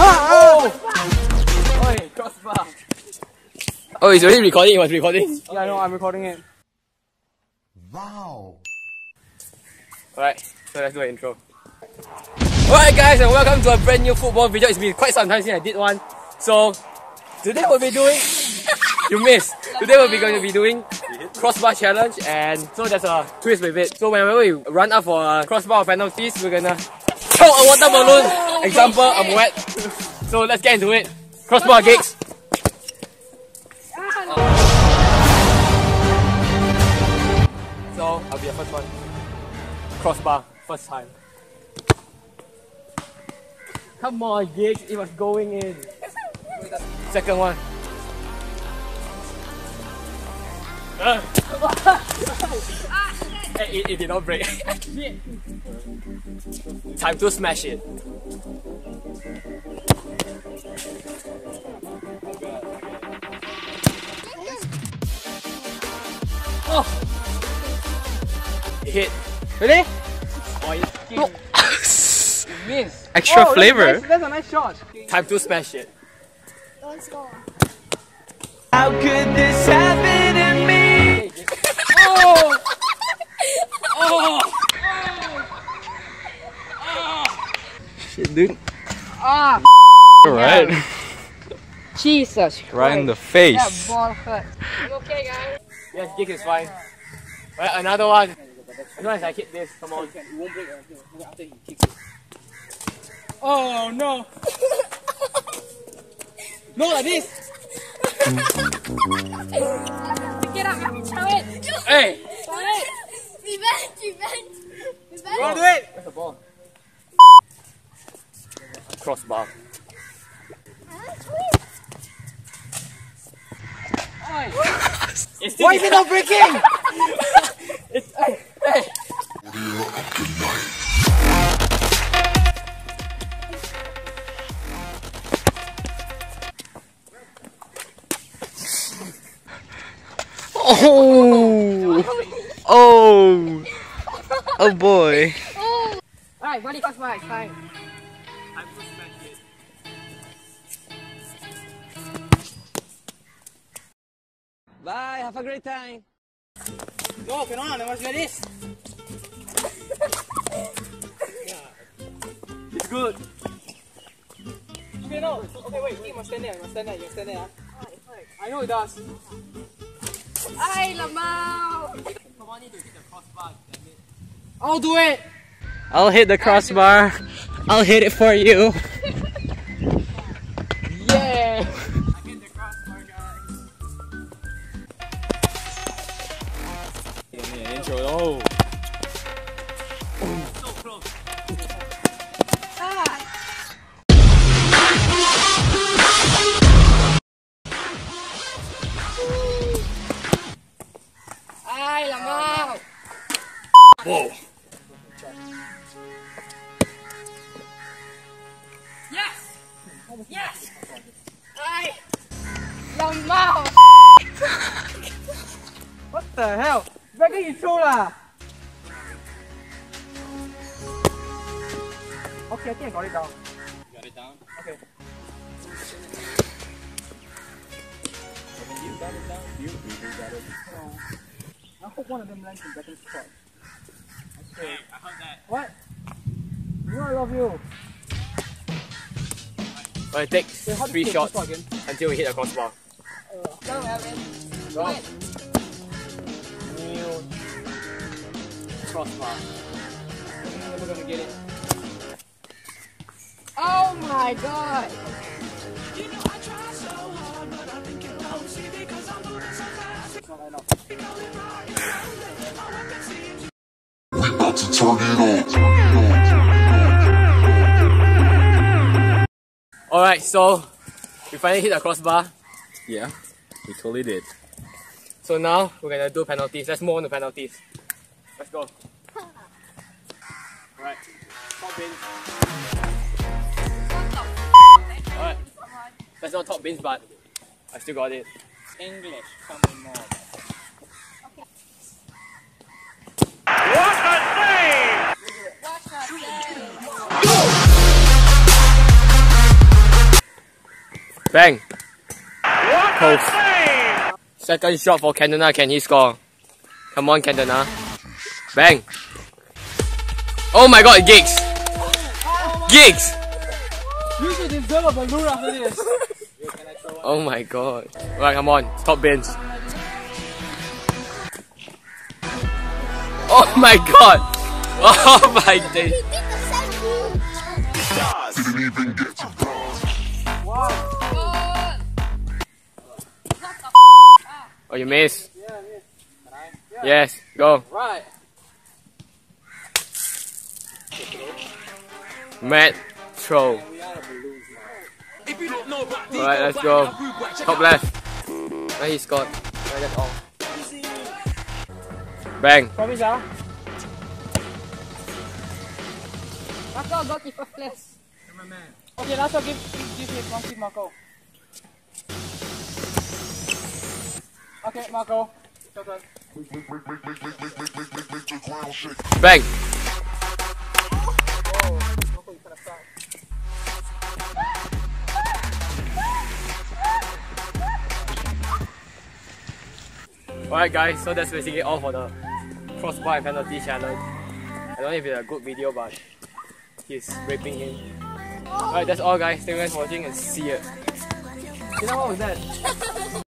Oh! Oi, crossbar. Oh, he's already recording. He was recording. Yeah, I know. I'm recording it. Wow. Alright, so let's do an intro. Alright guys, and welcome to a brand new football video. It's been quite some time since I did one. So, today we'll be doing... You missed! Today we'll be going to be doing crossbar challenge, and so there's a twist with it. So whenever we run up for a crossbar or penalties, we're gonna throw a water balloon. Example, I'm wet. So let's get into it. Crossbar gigs. So, I'll be the first one. Crossbar, first time. Come on, Giggs, it was going in. Second one. It did not break. Time to smash it. Oh! It hit. Ready? Oh, it missed. Extra flavor. That's a nice shot. Time to smash it. Don't score. How could this happen to me? Oh! Oh! Oh! Shit, dude. Ah! Alright. Yeah. Jesus Christ. Right in the face. That ball hurt. You okay, guys? Yes, kick is fine. Right, another one. As long as I hit this, come on. It won't break after he kicks it. Oh no! No, like this! Pick it up, man. Throw it! Hey! Throw it! Revenge! Don't do it! That's a ball. Crossbar. Why is it not breaking? It's. Hey! Audio of the night. Oh! Oh! Oh boy! Oh. Alright, buddy, first one, it's time. I'm suspended. Bye, have a great time! Go, come on, I want to do this! It's good! Okay, no! Okay, wait, you must stand there, you must stand there. Huh? I know it does! Ay, Lamau! Someone need to hit the crossbar, damn it. I'll do it! I'll hit the crossbar. I'll hit it for you. Yeah! I hit the crossbar, guys. Give me an intro. Oh! So close. Ah! Whoa! Yes! Yes! I... Lamau! What the hell? Back in through lah! Okay, I think I got it down. You got it down? Okay. You got it down? You got it down. I hope one of them lands in better spot. Okay, I heard that. What? No, I love you. Well, it takes 3 shots until we hit the crossbar. Don't have it. Go. New crossbar. I'm never gonna get it. Oh my god! You know I try so hard, but I think you don't see me because I'm doing so fast. It's not enough. To turn it on. Alright, so we finally hit the crossbar. Yeah, we totally did. So now we're gonna do penalties. Let's move on to penalties. Let's go. Alright, top bins. Alright, that's not top bins, but I still got it. English, come more. Bang! Post. Second shot for Cantona. Can he score? Come on, Cantona. Bang! Oh my god, Giggs! Giggs! You should deserve a balloon after this. Oh my god. Right, come on. Top bins. Oh my god! Oh my days! Didn't even get to bronze. Wow. Oh, you missed? Yeah, I missed. Can I? Yeah. Yes, go. Right. Matt Troll. Alright, let's go. Top left. Where he scored. Right, that's all. Bang. Promise, ah. Marco, go keep a place. You're my man. Okay, Lato, give me one keep Marco. Okay, Marco. Bang. Alright guys, so that's basically all for the crossbar penalty challenge. I don't know if it's a good video, but he's raping him. Alright, that's all guys. Thank you guys for watching and see ya. You know what was that?